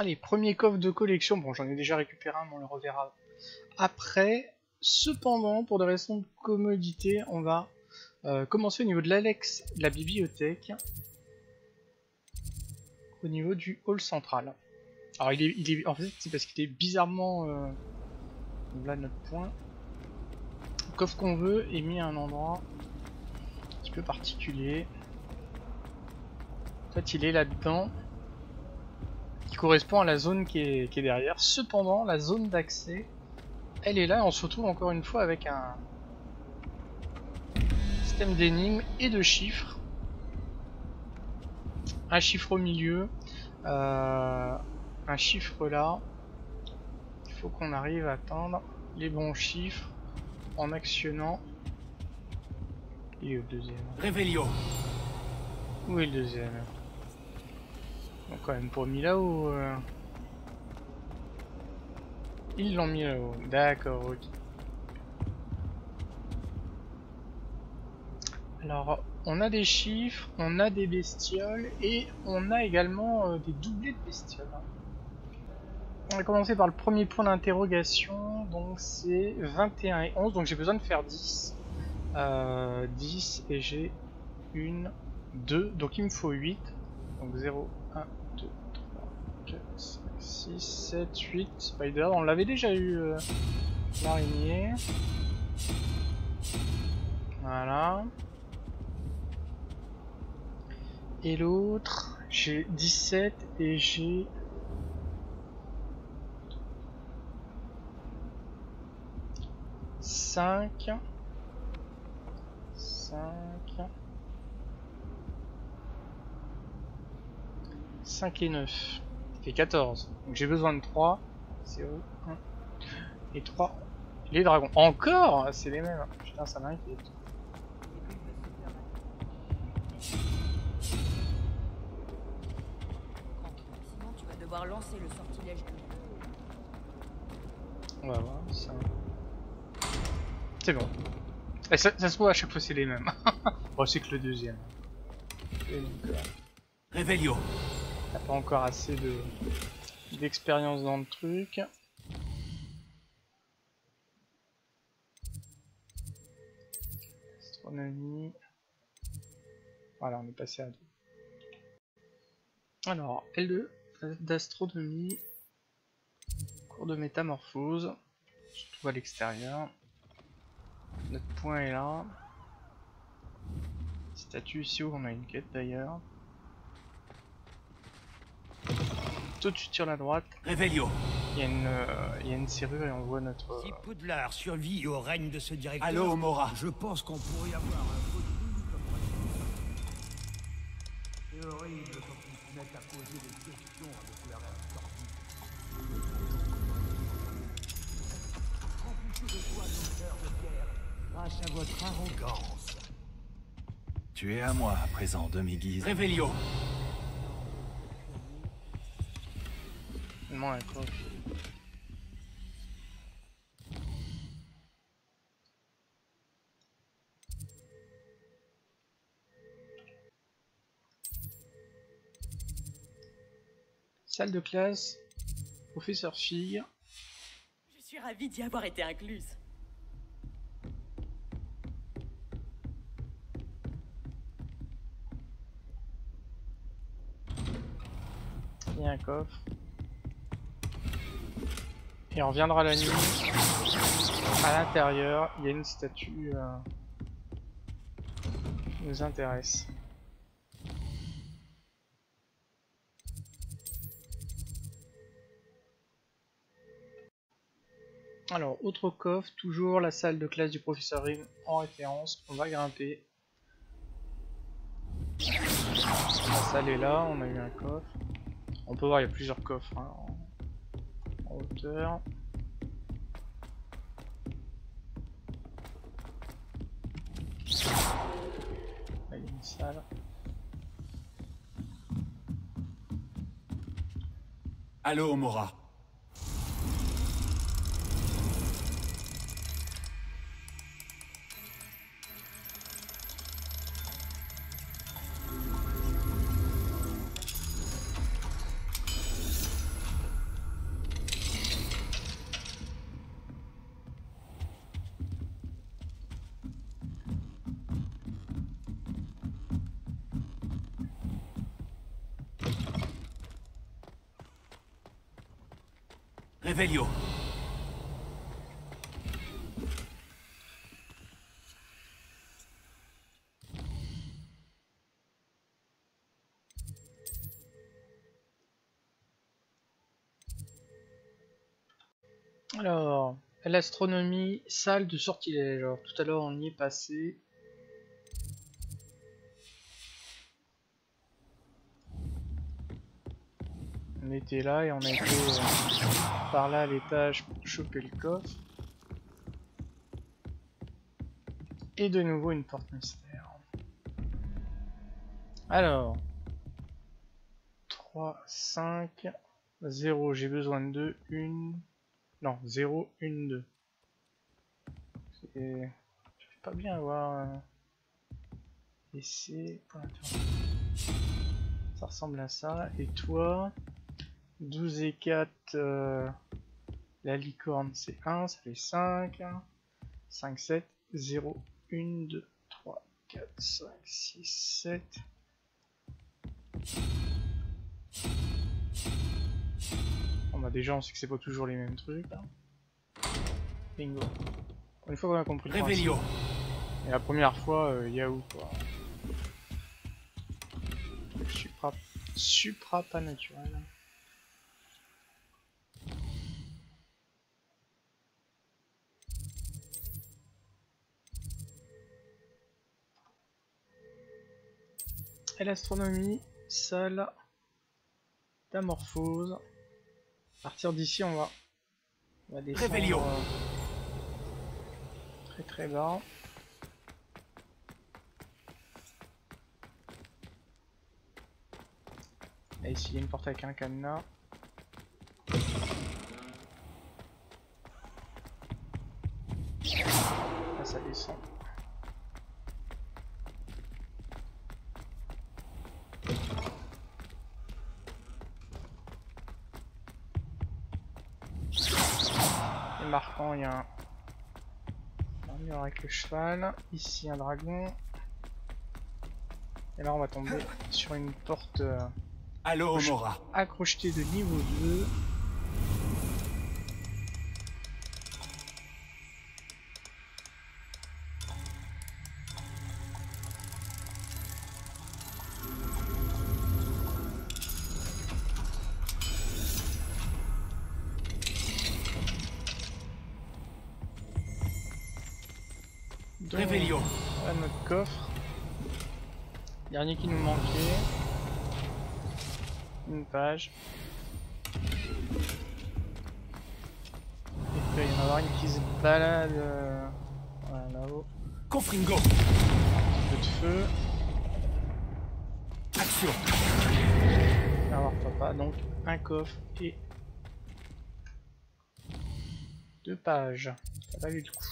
sera les premiers coffres de collection. Bon, j'en ai déjà récupéré un, mais on le reverra après. Cependant, pour des raisons de commodité, on va commencer au niveau de l'annexe de la bibliothèque, au niveau du hall central. Alors en fait c'est parce qu'il est bizarrement, là notre point, le coffre qu'on veut est mis à un endroit un petit peu particulier. En fait il est là-dedans, qui correspond à la zone qui est derrière. Cependant la zone d'accès, elle est là et on se retrouve encore une fois avec un système d'énigmes et de chiffres. Un chiffre au milieu, un chiffre là. Il faut qu'on arrive à atteindre les bons chiffres en actionnant. Il est au deuxième. Revelio. Où est le deuxième? Ils l'ont quand même pas mis là-haut. Ils l'ont mis là-haut. D'accord, ok. Alors, on a des chiffres, on a des bestioles et on a également des doublés de bestioles. On va commencer par le premier point d'interrogation, donc c'est 21 et 11, donc j'ai besoin de faire 10. 10 et j'ai 1, 2, donc il me faut 8. Donc 0, 1, 2, 3, 4, 5, 6, 7, 8. Spider, on l'avait déjà eu, l'araignée. Voilà. Et l'autre, j'ai 17 et j'ai... cinq et 9. Ça fait 14. Donc j'ai besoin de 3. 0, 1, 2 et 3. Les dragons. Encore? C'est les mêmes. Putain, ça m'inquiète. Sinon tu vas devoir lancer le sortilège. On va voir ça. C'est bon. Et ça se voit à chaque fois c'est les mêmes. Bon, c'est que le deuxième. Revelio. T'as pas encore assez d'expérience dans le truc. Astronomie. Voilà, on est passé à 2. Alors, L2 d'astronomie. Cours de métamorphose. Surtout à l'extérieur. Notre point est là. Statue ici où on a une quête d'ailleurs. Tout de suite sur la droite. Revelio. Il y a une serrure et on voit notre. Si Poudlard survit au règne de ce directeur. Alohomora. Je pense qu'on pourrait avoir un peu de. C'est horrible quand ils se mettent à poser des questions avec leur rêve tordu. Remplis-tu de toi nos cœurs de pierre. Grâce à votre arrogance. Tu es à moi à présent, demi-guise. Revelio. Moins accroche. Salle de classe, professeur fille. Je suis ravie d'y avoir été incluse. Il y a un coffre. Et on reviendra la nuit. À l'intérieur, il y a une statue qui nous intéresse. Alors, autre coffre, toujours la salle de classe du professeur Rim en référence. On va grimper. La salle est là, on a eu un coffre. On peut voir, il y a plusieurs coffres. Hein. En hauteur. Là, il y a une salle. Alohomora. Revelio. Alors, l'astronomie, salle de sortilège. Alors, tout à l'heure, on y est passé. On était là et on a été par là à l'étage pour choper le coffre. Et de nouveau une porte mystère. Alors, 3, 5, 0, j'ai besoin de 2, 1... Non, 0, 1, 2. Je vais pas bien avoir... Essai... Ça ressemble à ça. Et toi 12 et 4, la licorne c'est 1, ça fait 5, 5, 7, 0, 1, 2, 3, 4, 5, 6, 7. Bon bah déjà on sait que c'est pas toujours les mêmes trucs. Bingo. Une fois qu'on a compris le principe, et la première fois, Yahoo quoi. Supra pas naturel. Et l'astronomie, salle d'amorphose. À partir d'ici, on va descendre très très bas. Là, ici, il y a une porte avec un cadenas. Là, ça descend. Marquant, il y a un mur avec le cheval, ici un dragon, et là on va tomber sur une porte Alohomora accrochetée de niveau 2. Revelio. Voilà notre coffre. Dernier qui nous manquait. Une page. Et puis il y en a avoir une qui se balade. Voilà là-haut. Confringo. Un peu de feu. Action. Alors papa, donc un coffre et 2 pages. Ça valait du coup.